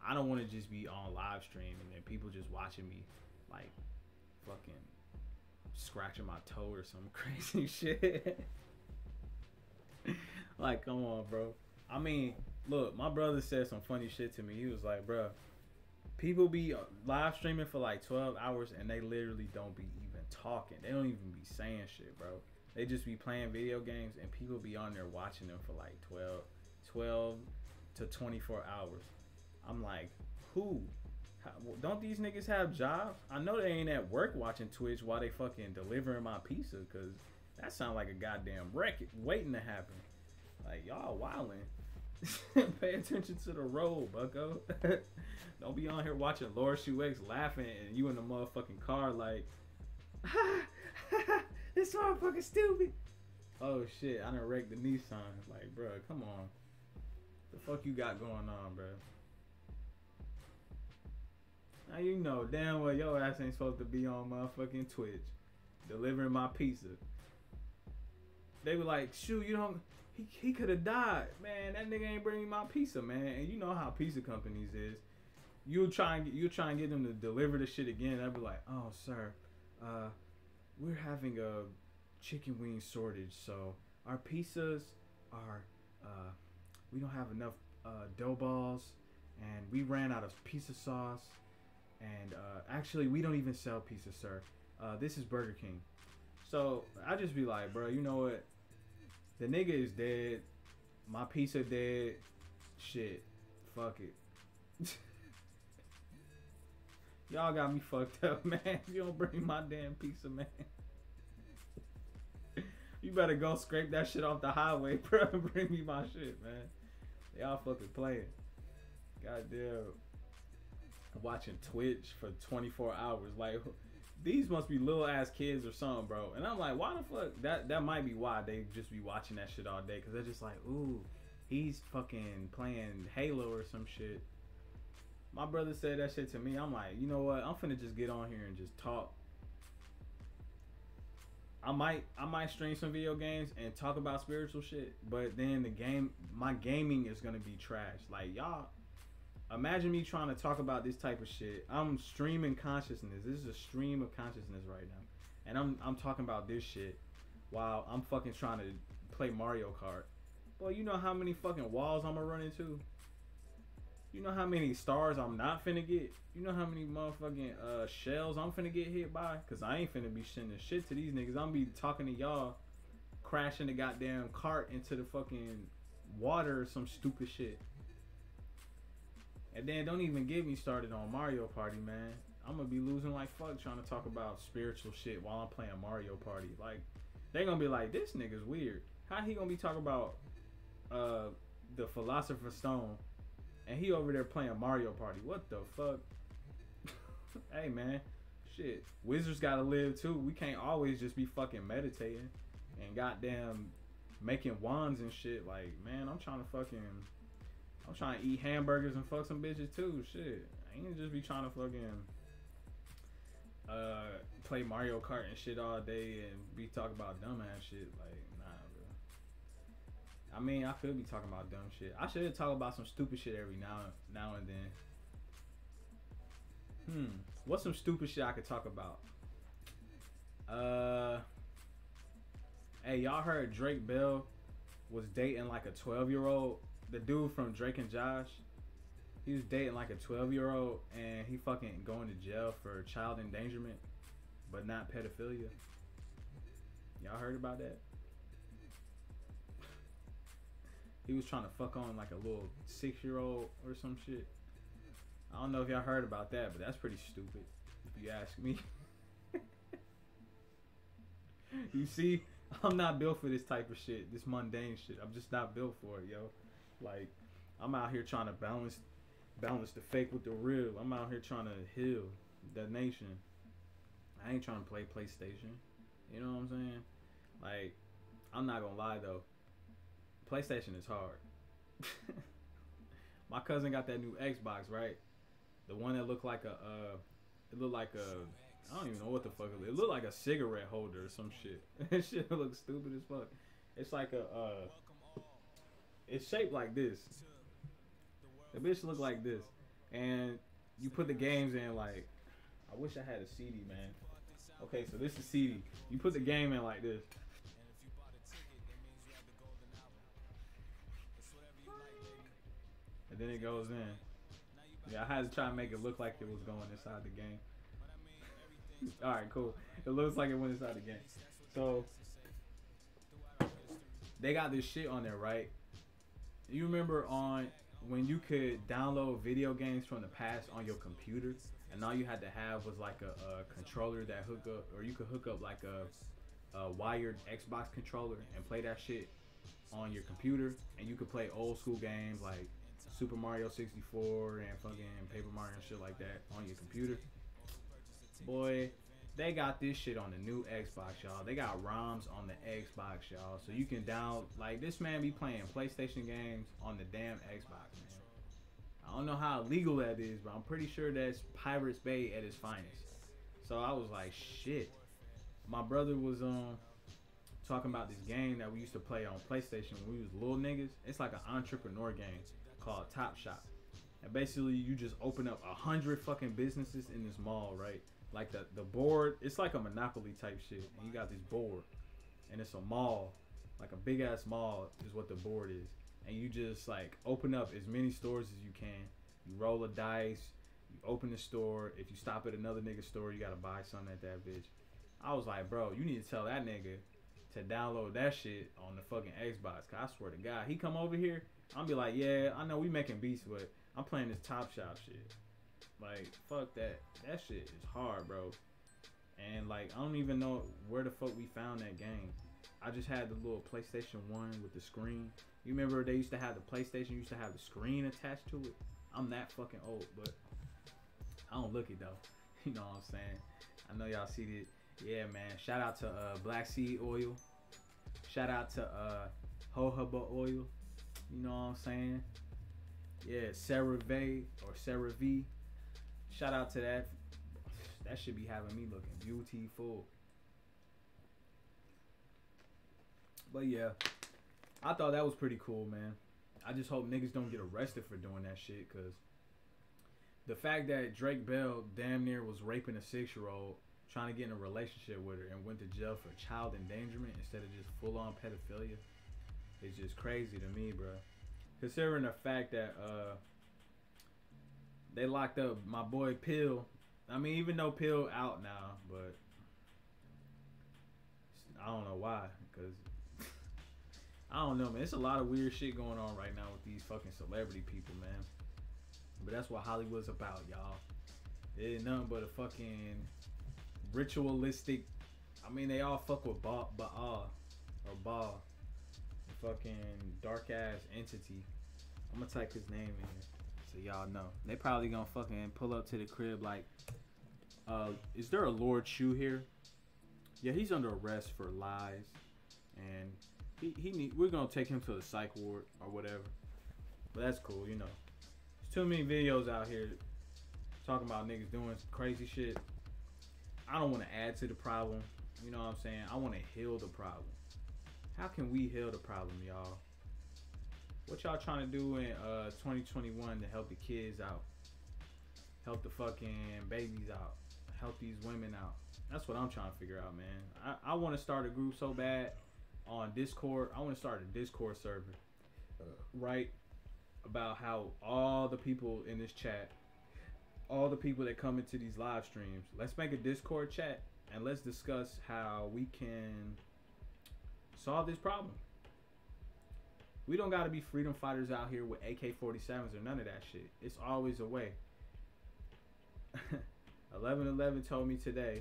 I don't want to just be on live stream and then people just watching me like fucking scratching my toe or some crazy shit. Like, come on, bro. I mean, look, my brother said some funny shit to me. He was like, bro, people be live streaming for like twelve hours and they literally don't be even talking. They don't even be saying shit, bro. They just be playing video games, and people be on there watching them for like twelve to twenty-four hours. I'm like, who? Don't these niggas have jobs? I know they ain't at work watching Twitch while they fucking delivering my pizza, because that sounds like a goddamn wreck waiting to happen. Like, y'all wildin'. Pay attention to the road, bucko. Don't be on here watching Lord Shu X laughing and you in the motherfucking car like, ha, ha, this motherfucking stupid. Oh shit, I done wrecked the Nissan. Like, bro, come on. The fuck you got going on, bro? Now you know damn well your ass ain't supposed to be on motherfucking Twitch delivering my pizza. They were like, Shu, you don't, he, he could have died. Man, that nigga ain't bringing my pizza, man. And you know how pizza companies is. You try and, you try and get them to deliver the shit again. I'd be like, oh, sir, uh, we're having a chicken wing shortage. So our pizzas are, uh, we don't have enough uh, dough balls. And we ran out of pizza sauce. And uh, actually, we don't even sell pizza, sir. Uh, this is Burger King. So I just be like, bro, you know what? The nigga is dead. My piece of dead. Shit. Fuck it. Y'all got me fucked up, man. You don't bring my damn pizza, man. You better go scrape that shit off the highway, bro. Bring me my shit, man. Y'all fucking playing. Goddamn. Watching Twitch for twenty-four hours. Like, these must be little ass kids or something, bro. And I'm like, why the fuck? That, that might be why they just be watching that shit all day. Because they're just like, ooh, he's fucking playing Halo or some shit. My brother said that shit to me. I'm like, you know what? I'm finna just get on here and just talk. I might I might stream some video games and talk about spiritual shit, but then the game, my gaming is gonna be trash. Like, y'all, imagine me trying to talk about this type of shit. I'm streaming consciousness. This is a stream of consciousness right now. And I'm I'm talking about this shit while I'm fucking trying to play Mario Kart. Boy, you know how many fucking walls I'm gonna run into? You know how many stars I'm not finna get? You know how many motherfucking uh, shells I'm finna get hit by? Because I ain't finna be sending shit to these niggas. I'm be talking to y'all, crashing the goddamn cart into the fucking water or some stupid shit. And then don't even get me started on Mario Party, man. I'm gonna be losing like fuck trying to talk about spiritual shit while I'm playing Mario Party. Like, they gonna be like, this nigga's weird. How he gonna be talking about uh, the Philosopher's Stone? And he over there playing Mario Party. What the fuck? Hey, man. Shit. Wizards gotta live, too. We can't always just be fucking meditating and goddamn making wands and shit. Like, man, I'm trying to fucking... I'm trying to eat hamburgers and fuck some bitches, too. Shit. I ain't just be trying to fucking... Uh, play Mario Kart and shit all day and be talking about dumbass shit. Like, nah, bro. I mean, I could be talking about dumb shit. I should talk about some stupid shit every now now and then. Hmm. What's some stupid shit I could talk about? Uh. Hey, y'all heard Drake Bell was dating like a twelve year old? The dude from Drake and Josh. He was dating like a twelve year old and he fucking going to jail for child endangerment, but not pedophilia. Y'all heard about that? He was trying to fuck on like a little six year old or some shit. I don't know if y'all heard about that, but that's pretty stupid if you ask me. You see, I'm not built for this type of shit, this mundane shit. I'm just not built for it, yo. Like, I'm out here trying to balance balance the fake with the real. I'm out here trying to heal the nation. I ain't trying to play PlayStation. You know what I'm saying? Like, I'm not gonna lie though. PlayStation is hard. My cousin got that new Xbox, right? The one that looked like a, uh, it looked like a, I don't even know what the fuck it looked. It looked like a cigarette holder or some shit. That shit looks stupid as fuck. It's like a, uh, it's shaped like this. The bitch looked like this. And you put the games in like, I wish I had a C D, man. Okay, so this is C D. You put the game in like this. And then it goes in. Yeah, I had to try and make it look like it was going inside the game. Alright, cool. It looks like it went inside the game. So, they got this shit on there, right? You remember on when you could download video games from the past on your computer? And all you had to have was like a, a controller that hook up, or you could hook up like a, a wired Xbox controller and play that shit on your computer. And you could play old school games like Super Mario sixty-four and fucking Paper Mario and shit like that on your computer. Boy, they got this shit on the new Xbox, y'all. They got ROMs on the Xbox, y'all. So you can down, like, this man be playing PlayStation games on the damn Xbox, man. I don't know how illegal that is, but I'm pretty sure that's Pirates Bay at its finest. So I was like, shit. My brother was um talking about this game that we used to play on PlayStation when we was little niggas. It's like an entrepreneur game called Top Shop, and basically you just open up a hundred fucking businesses in this mall, right? Like the the board, it's like a Monopoly type shit, and you got this board, and it's a mall, like a big ass mall is what the board is, and you just like open up as many stores as you can. You roll a dice, you open the store. If you stop at another nigga's store, you gotta buy something at that bitch. I was like, bro, you need to tell that nigga to download that shit on the fucking Xbox. Cause I swear to God, he come over here, I'll be like, yeah, I know we making beats, but I'm playing this Top Shop shit. Like, fuck that. That shit is hard, bro. And like, I don't even know where the fuck we found that game. I just had the little PlayStation one with the screen. You remember they used to have the PlayStation, used to have the screen attached to it? I'm that fucking old, but I don't look it though. You know what I'm saying? I know y'all see this. Yeah, man. Shout out to uh, Black Seed Oil. Shout out to uh, Jojoba Oil. You know what I'm saying? Yeah, CeraVe or CeraVe. Shout out to that. That should be having me looking beautiful. But yeah, I thought that was pretty cool, man. I just hope niggas don't get arrested for doing that shit, because the fact that Drake Bell damn near was raping a six-year-old, trying to get in a relationship with her, and went to jail for child endangerment instead of just full-on pedophilia, it's just crazy to me, bro. Considering the fact that uh, they locked up my boy Pill. I mean, even though Pill out now, but I don't know why, because I don't know, man. It's a lot of weird shit going on right now with these fucking celebrity people, man. But that's what Hollywood's about, y'all. It ain't nothing but a fucking ritualistic. I mean, they all fuck with Baal, Baal or Baal, the fucking dark ass entity. I'm gonna type his name in here so y'all know. They probably gonna fucking pull up to the crib like, uh, is there a Lord Shu here? Yeah, he's under arrest for lies, and He, he need, we're gonna take him to the psych ward or whatever. But that's cool, you know. There's too many videos out here talking about niggas doing crazy shit. I don't wanna add to the problem. You know what I'm saying? I wanna heal the problem. How can we heal the problem, y'all? What y'all trying to do in uh, twenty twenty-one to help the kids out? Help the fucking babies out? Help these women out? That's what I'm trying to figure out, man. I, I wanna start a group so bad on Discord. I want to start a Discord server, uh, right, about how all the people in this chat, all the people that come into these live streams, let's make a Discord chat and let's discuss how we can solve this problem. We don't got to be freedom fighters out here with A K forty-sevens or none of that shit. It's always a way. eleven eleven told me today,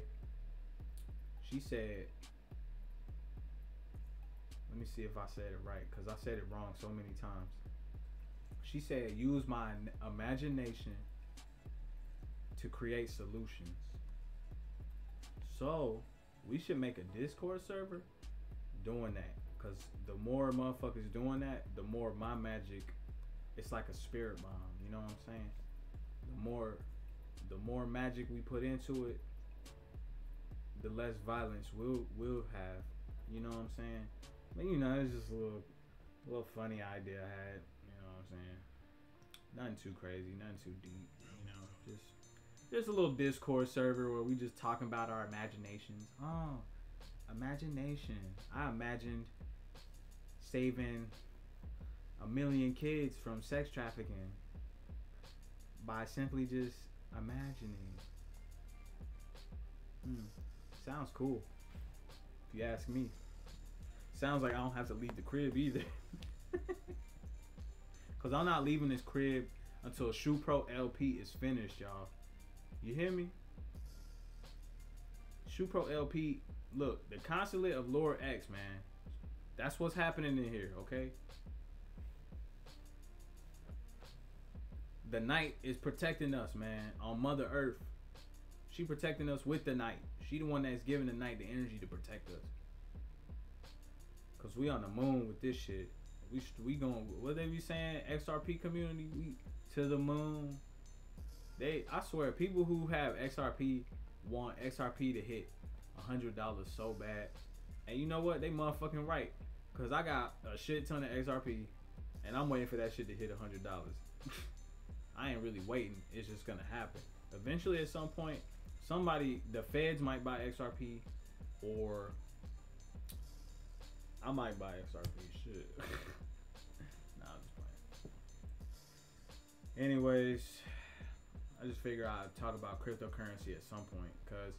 she said, let me see if I said it right, because I said it wrong so many times. She said, use my imagination to create solutions. So we should make a Discord server doing that, because the more motherfuckers doing that, the more my magic, it's like a spirit bomb. You know what I'm saying? The more, the more magic we put into it, the less violence we'll, we'll have. You know what I'm saying? But, you know, it's just a little, little funny idea I had. You know what I'm saying? Nothing too crazy, nothing too deep. You know, just just a little Discord server where we just talking about our imaginations. Oh, imagination! I imagined saving a million kids from sex trafficking by simply just imagining. Mm, sounds cool, if you ask me. Sounds like I don't have to leave the crib either. Because I'm not leaving this crib until ShuPro L P is finished, y'all. You hear me? ShuPro L P, look, the Khonsulate of Lord X, man. That's what's happening in here, okay? The Knight is protecting us, man, on Mother Earth. She protecting us with the Knight. She the one that's giving the Knight the energy to protect us. Cause we on the moon with this shit. We we going, what they be saying? X R P community, we to the moon. They, I swear, people who have X R P want X R P to hit a hundred dollars so bad. And you know what? They motherfucking right. Cause I got a shit ton of X R P, and I'm waiting for that shit to hit a hundred dollars. I ain't really waiting. It's just gonna happen eventually. At some point, somebody, the feds might buy X R P, or I might buy X R P shit. Nah, I'm just playing. Anyways, I just figured I'd talk about cryptocurrency at some point, because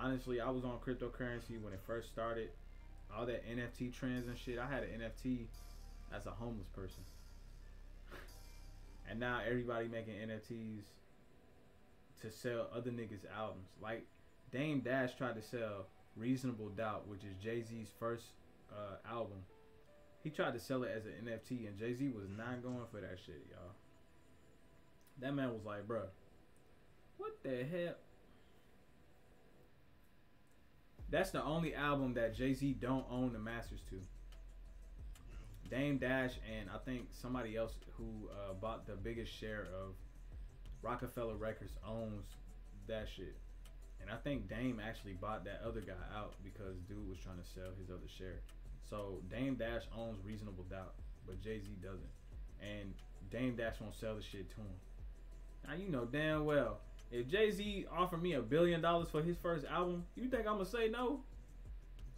honestly, I was on cryptocurrency when it first started. All that N F T trends and shit. I had an N F T as a homeless person. And now everybody making N F Ts to sell other niggas' albums. Like Dame Dash tried to sell Reasonable Doubt, which is Jay-Z's first uh, album. He tried to sell it as an N F T, and Jay-Z was not going for that shit, y'all. That man was like, bruh, what the hell? That's the only album that Jay-Z don't own the masters to. Dame Dash and I think somebody else who uh, bought the biggest share of Rockefeller Records owns that shit. And I think Dame actually bought that other guy out because dude was trying to sell his other share. So Dame Dash owns Reasonable Doubt, but Jay-Z doesn't. And Dame Dash won't sell the shit to him. Now you know damn well, if Jay-Z offered me a billion dollars for his first album, you think I'm gonna say no?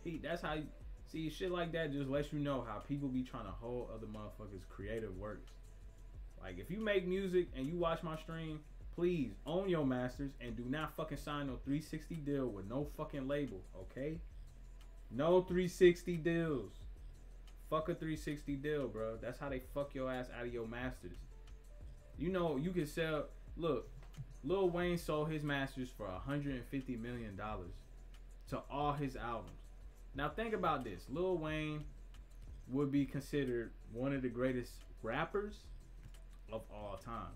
He, that's how you, see, shit like that just lets you know how people be trying to hold other motherfuckers' creative works. Like, if you make music and you watch my stream, please own your masters and do not fucking sign no three sixty deal with no fucking label, okay? No three sixty deals. Fuck a three sixty deal, bro. That's how they fuck your ass out of your masters. You know, you can sell, look, Lil Wayne sold his masters for one hundred fifty million dollars to all his albums. Now think about this. Lil Wayne would be considered one of the greatest rappers of all time.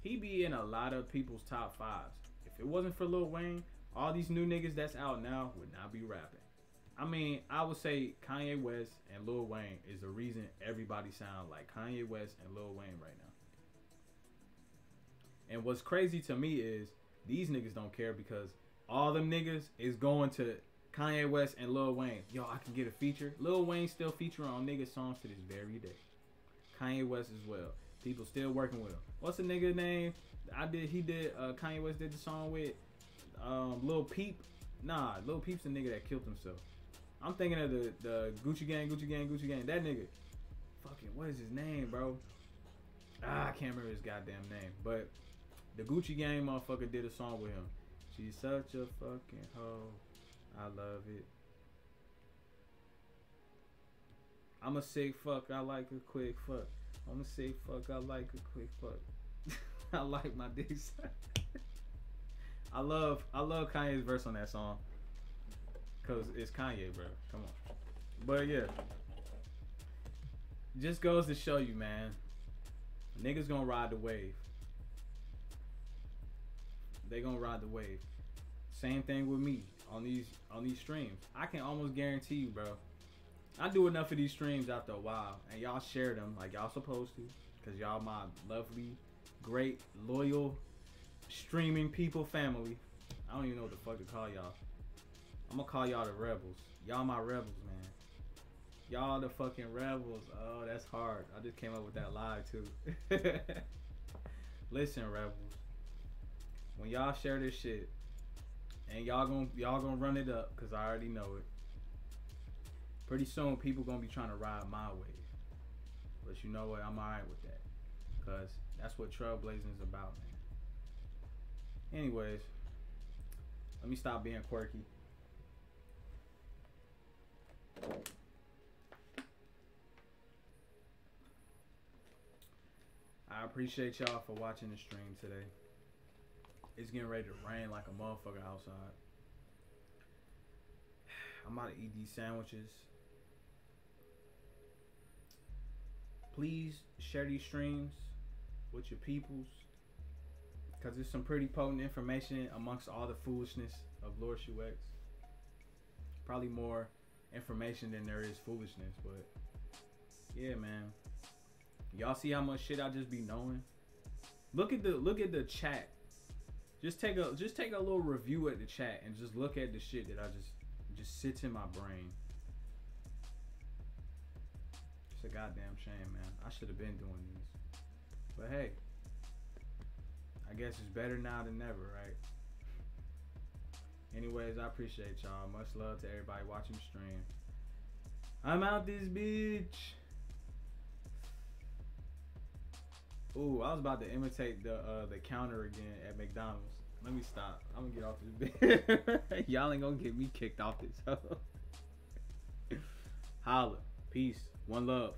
He be in a lot of people's top fives. If it wasn't for Lil Wayne, all these new niggas that's out now would not be rapping. I mean, I would say Kanye West and Lil Wayne is the reason everybody sound like Kanye West and Lil Wayne right now. And what's crazy to me is these niggas don't care because all them niggas is going to Kanye West and Lil Wayne. Yo, I can get a feature. Lil Wayne still featuring on niggas' songs to this very day. Kanye West as well. People still working with him. What's the nigga name? I did. He did. Uh, Kanye West did the song with um, Lil Peep. Nah, Lil Peep's the nigga that killed himself. I'm thinking of the the Gucci Gang, Gucci Gang, Gucci Gang. That nigga. Fucking what is his name, bro? Ah, I can't remember his goddamn name, but. The Gucci Gang motherfucker did a song with him. She's such a fucking hoe. I love it. I'm a sick fuck. I like a quick fuck. I'm a sick fuck. I like a quick fuck. I like my dick. I love I love Kanye's verse on that song. Cause it's Kanye, bro. Come on. But yeah. Just goes to show you, man. Niggas gonna ride the wave. They gonna ride the wave. Same thing with me on these on these streams. I can almost guarantee you, bro. I do enough of these streams after a while, and y'all share them like y'all supposed to, cause y'all my lovely, great, loyal, streaming people family. I don't even know what the fuck to call y'all. I'm gonna call y'all the rebels. Y'all my rebels, man. Y'all the fucking rebels. Oh, that's hard. I just came up with that live too. Listen, rebels. When y'all share this shit, and y'all gonna y'all gonna run it up, cause I already know it. Pretty soon, people gonna be trying to ride my wave. But you know what? I'm alright with that, cause that's what trailblazing is about, man. Anyways, let me stop being quirky. I appreciate y'all for watching the stream today. It's getting ready to rain like a motherfucker outside. I'm about to eat these sandwiches. Please share these streams with your peoples, because there's some pretty potent information amongst all the foolishness of Lord Shu X. Probably more information than there is foolishness, but yeah, man. Y'all see how much shit I just be knowing? Look at the look at the chat. Just take a just take a little review at the chat and just look at the shit that I just just sits in my brain. It's a goddamn shame, man. I should have been doing these, but hey, I guess it's better now than never, right? Anyways, I appreciate y'all. Much love to everybody watching the stream. I'm out this bitch. Ooh, I was about to imitate the uh, the counter again at McDonald's. Let me stop. I'm gonna get off this bed. Y'all ain't gonna get me kicked off this. Holla. Peace. One love.